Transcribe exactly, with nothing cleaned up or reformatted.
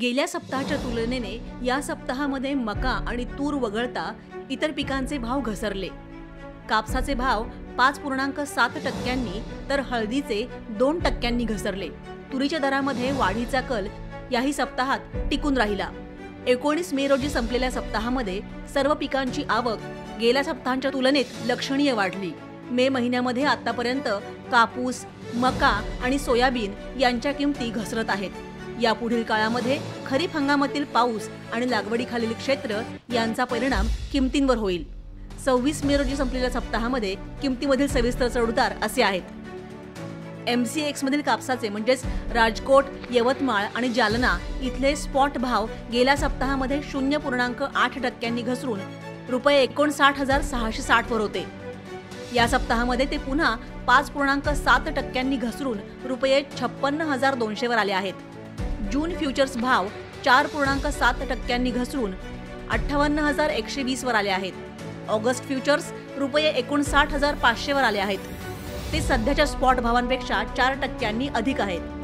गेल्या सप्ताहाच्या तुलनेने या सप्ताहामध्ये मका आणि तूर वगळता इतर पिकांचे भाव घसरले। कापसाचे भाव पाच पूर्णांक सात टक्क्यांनी तर हळदीचे दोन टक्क्यांनी घसरले। तुरीच्या दरामध्ये वाढीचा कल याही सप्ताहात टिकून राहिला। एकोणीस मे रोजी संपलेल्या सप्ताहामध्ये सर्व पिकांची आवक गेल्या सप्ताहांच्या तुलनेत लक्षणीय वाढली। मे महिन्यामध्ये आतापर्यंत कापूस, मका आणि सोयाबीन यांच्या किमती घसरत आहेत। यापुढील काळामध्ये खरीप हंगामातील पाऊस आणि लागवडीखालील क्षेत्र यांचा परिणाम किमतींवर होईल। सव्वीस मे रोजी संपलेल्या सप्ताहामध्ये किमतीमधील सविस्तर चढउतार असे आहेत। एमसीएक्स मधील कापसाचे म्हणजेच राजकोट, यवतमाळ आणि जालना इथले स्पॉट भाव गेल्या सप्ताहामध्ये शून्य पूर्णांक आठ टक्क्यांनी घसरून रुपये एकोणसाठ हजार सहाशे साठ वर होते। या सप्ताहामध्ये ते पुन्हा पाच पूर्णांक सात टक्क्यांनी घसरून रुपये छप्पन्न हजार दोनशे वर आले आहेत। जून फ्यूचर्स भाव चार पूर्णांक सात टक्क्यांनी घसरून अठ्ठावन्न हजार एकशे वीस वर आले आहेत। ऑगस्ट फ्यूचर्स रुपये एकोणसाठ हजार पाचशे वर आले आहेत। ते सध्याच्या स्पॉट भावांपेक्षा चार टक्क्यांनी अधिक आहेत।